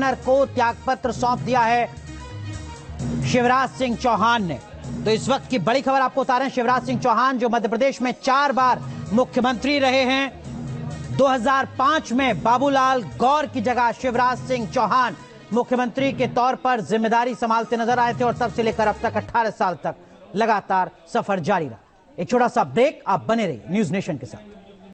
Governor को त्यागपत्र सौंप दिया है शिवराज सिंह चौहान ने। तो इस वक्त की बड़ी खबर आपको बता रहे हैं, शिवराज सिंह चौहान जो मध्य प्रदेश में 4 बार मुख्यमंत्री रहे हैं। 2005 में बाबूलाल गौर की जगह शिवराज सिंह चौहान मुख्यमंत्री के तौर पर जिम्मेदारी संभालते नजर आए थे और तब से लेकर अब तक 18 साल तक लगातार सफर जारी रहा। एक छोटा सा ब्रेक, आप बने रहिए न्यूज नेशन के साथ।